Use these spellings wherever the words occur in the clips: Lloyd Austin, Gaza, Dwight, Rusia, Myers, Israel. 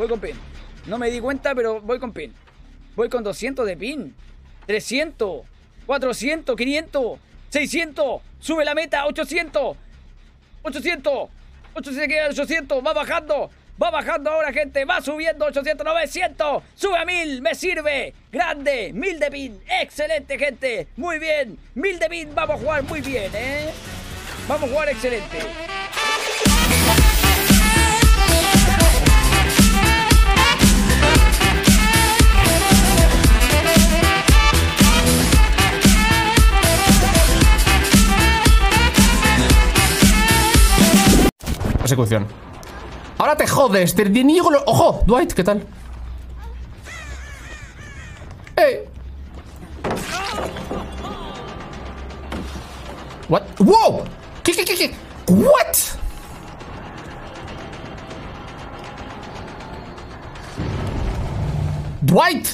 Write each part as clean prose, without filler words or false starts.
Voy con pin. No me di cuenta, pero voy con pin. Voy con 200 de pin. 300. 400. 500. 600. Sube la meta. 800. 800. 800. Va bajando. Va bajando ahora, gente. Va subiendo. 800. 900. Sube a 1000. Me sirve. Grande. 1000 de pin. Excelente, gente. Muy bien. 1000 de pin. Vamos a jugar muy bien, ¿eh? Vamos a jugar excelente. Persecución. Ahora te jodes, te niego lo... ¡Ojo! Dwight, ¿qué tal? ¡Ey! ¿What? ¡Wow! ¿Qué? ¿What? ¡Dwight!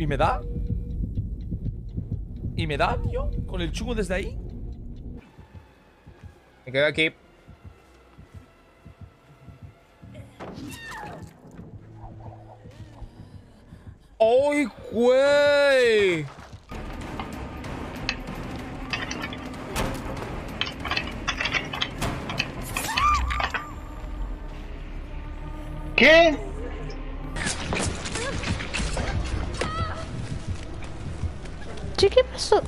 ¿Y me da? ¿Y me da, tío? ¿Con el chungo desde ahí? Me quedo aquí. ¡Ay, güey! ¿Qué? Che, ¿qué pasó?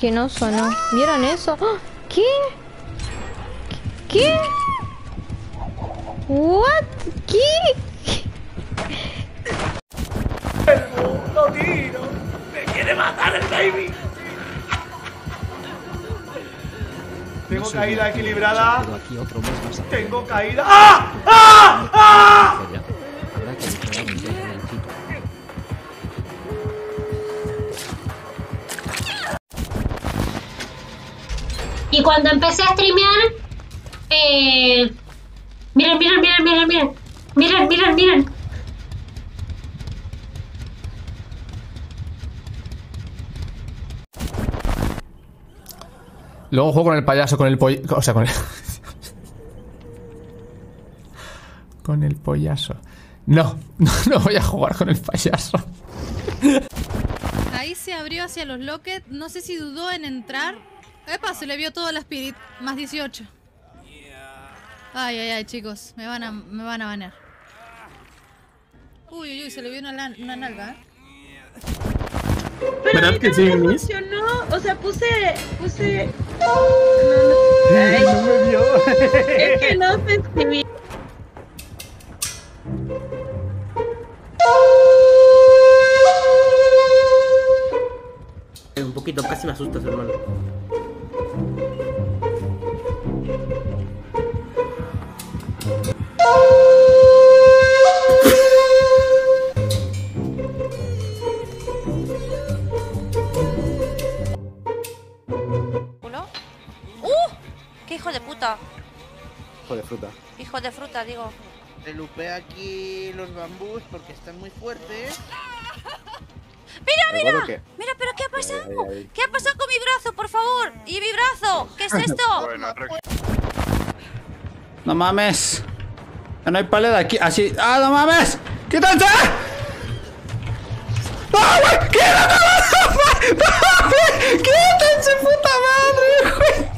Que no sonó. ¿Vieron eso? ¿Qué? ¿Qué? ¿What? ¿Qué? El mundo tiro. Me quiere matar el baby. Tengo caída equilibrada. Tengo caída. ¡Ah! ¡Ah! ¡Ah! Y cuando empecé a streamear, miren. Luego juego con el payaso, con el pollo, o sea, con el... con el pollazo. No voy a jugar con el payaso. Ahí se abrió hacia los lockets, no sé si dudó en entrar. Epa, se le vio todo la Spirit, más 18. Ay, chicos, me van a banear. Uy, se le vio una nalga, ¿eh? Pero a mí también me funcionó, o sea, puse... No me vio. Es que no se escribí. Un poquito, casi me asustas, hermano. ¡Qué hijo de puta! Hijo de fruta. Hijo de fruta, digo. Te lupea aquí los bambús porque están muy fuertes. ¡Mira! ¡Mira, pero qué ha pasado! ¿Qué ha pasado con mi brazo, por favor? ¡Y mi brazo! ¿Qué es esto? ¡No mames! No hay paleta aquí, así... ¡Ah, no mames! ¡Quítate! ¡Ah, güey! ¡Quítate, puta madre, güey!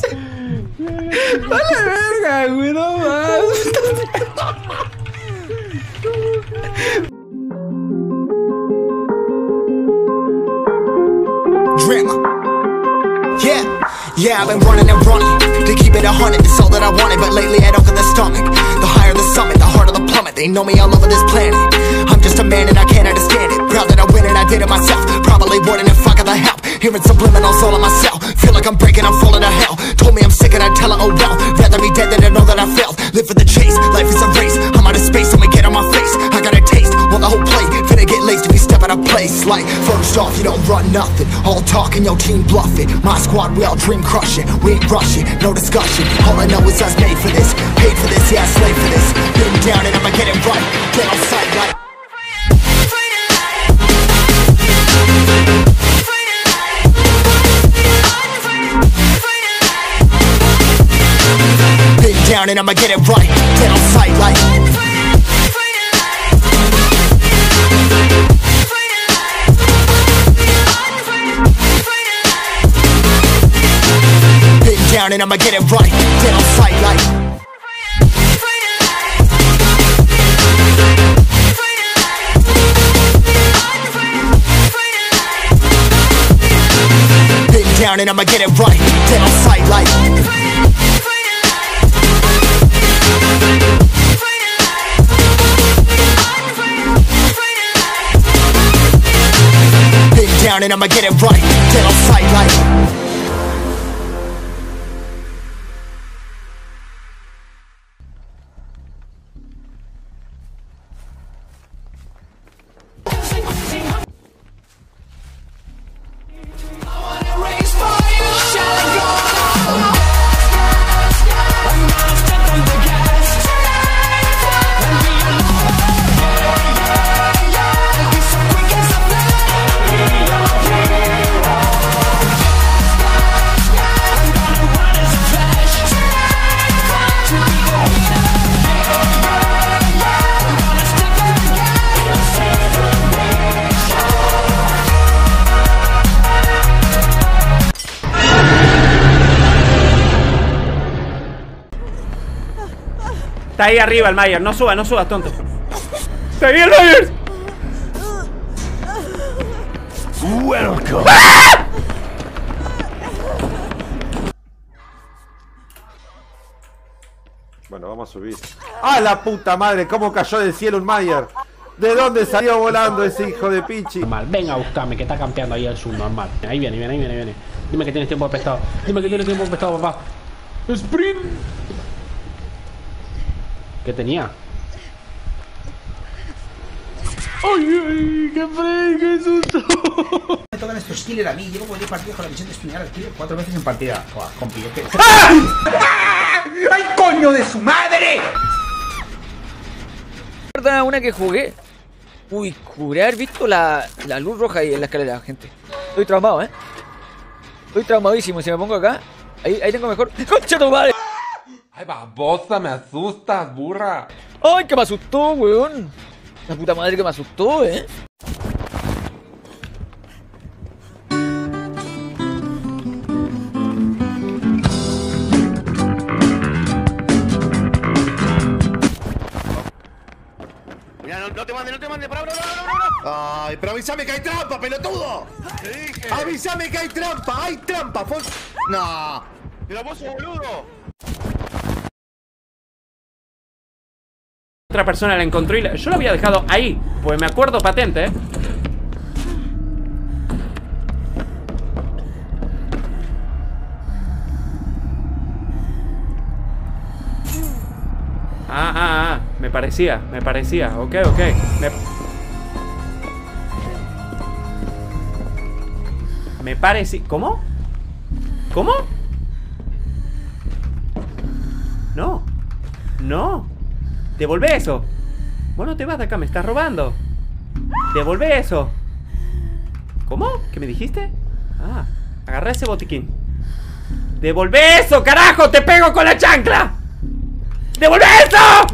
¡Dale verga, güey! ¡No mames! Yeah, I've been running and running to keep it 100. It's all that I wanted, but lately I don't get the stomach. The higher the summit, the harder the plummet. They know me all over this planet. I'm just a man and I can't understand it. Proud that I win and I did it myself. Probably wouldn't if I got the help. Hearing subliminals all on myself. Feel like I'm breaking, I'm falling to hell. Told me I'm sick and I tell her, oh well. Rather be dead than to know that I failed. Live for the chase, life is a race. I'm out of space, so I get on my face. I got a taste, want the whole plate. Finna get laced if you step out of place. Like, first off, you don't run nothing. All talk and your team bluff it. My squad, we all dream crush it. We ain't rushing, no discussion. All I know is I was made for this. Paid for this, yeah, I slaved for this. Been down and I'ma get it right. Get on sight like down and I'ma get it right. Get on sight like been down and I'ma get it right. Get on sight like down and I'ma get it right. Down sight like been down and I'ma get it right. Down sight like está ahí arriba el Myers, no subas, no subas, tonto. ¡Está ahí el Myers! Welcome. ¡Ah! Bueno, vamos a subir. ¡A la puta madre! ¿Cómo cayó del cielo un Myers? ¿De dónde salió volando ese hijo de pichi? Normal, venga a buscarme, que está campeando ahí el subnormal. Ahí viene, viene, ahí viene, viene. Dime que tienes tiempo de pescado. Dime que tienes tiempo de pescado, papá. ¡Sprint! ¿Qué tenía? ¡Ay, ay! ¡Qué fresco! ¡Qué susto! Me tocan estos killers a mí. Llevo como 10 partidas con la misión de estudiar al killer 4 veces en partida. Joder, compi, es que... ¡Ay, coño de su madre! Recuerda una que jugué. Uy, juré haber visto la luz roja ahí en la escalera, gente. Estoy traumado, ¿eh? Estoy traumadísimo. Si me pongo acá, ahí tengo mejor... ¡Concha tu madre! ¡Ay, babosa! ¡Me asustas, burra! ¡Ay, que me asustó, weón! La puta madre que me asustó, ¿eh? Mira, no te mandes, para. ¡Ay, pero avísame que hay trampa, pelotudo! ¿Qué dije? ¡Avísame que hay trampa, Fox! ¡No! ¡Pero vos sos boludo! Otra persona la encontró y yo la había dejado ahí, pues me acuerdo patente, ¿eh? Me parecía, ok, me parecía, ¿cómo? No. ¡Devolvé eso! Vos no te vas de acá, me estás robando. ¡Devolvé eso! ¿Cómo? ¿Qué me dijiste? Ah, agarré ese botiquín. ¡Devolvé eso, carajo! ¡Te pego con la chancla! ¡Devolvé eso!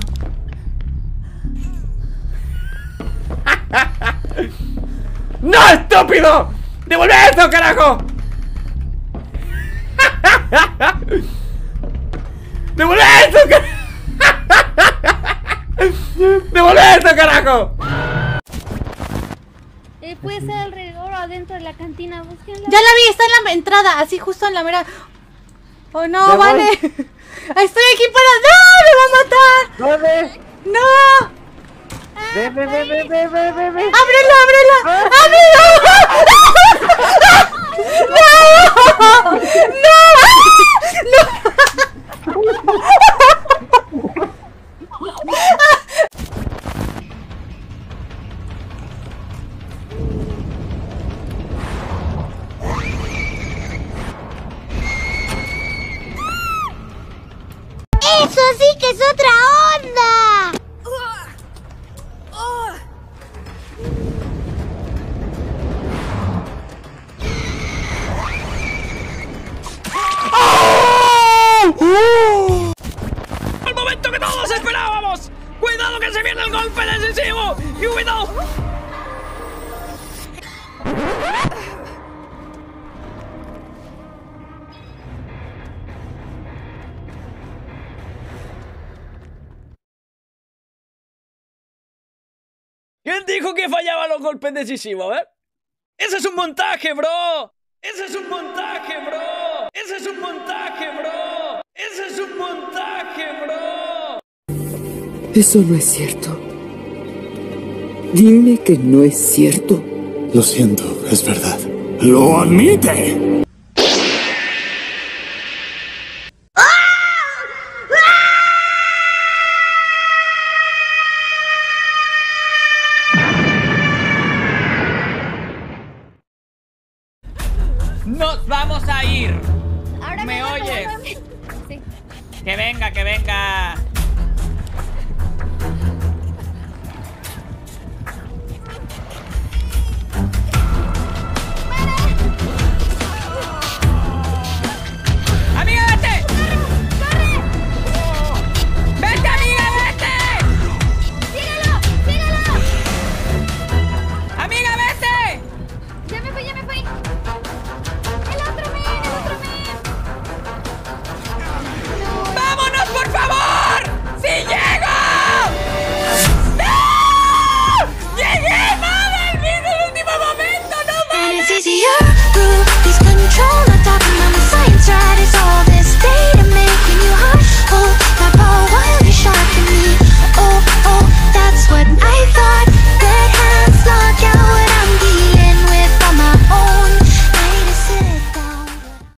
¡No, estúpido! ¡Devolvé eso, carajo! ¡Devolvé eso, carajo! ¡Devolve eso, carajo! Puede ser alrededor o adentro de la cantina. Búsquenla. Ya la vi, está en la entrada, así justo en la mera. Oh no, vale. Voy. Estoy aquí para. ¡No! ¡Me va a matar! ¡No! ¡Ve! ¡Ábrelo! ¡No! ¡Eso sí que es otra onda! ¿Quién dijo que fallaba los golpes decisivos? A ver. ¡Ese es un montaje, bro! ¡Ese es un montaje, bro! ¡Ese es un montaje, bro! ¡Ese es un montaje, bro! Eso no es cierto. Dime que no es cierto. Lo siento, es verdad. ¡Lo admite! ¡Nos vamos a ir! ¿Me oyes? Sí. ¡Que venga, que venga!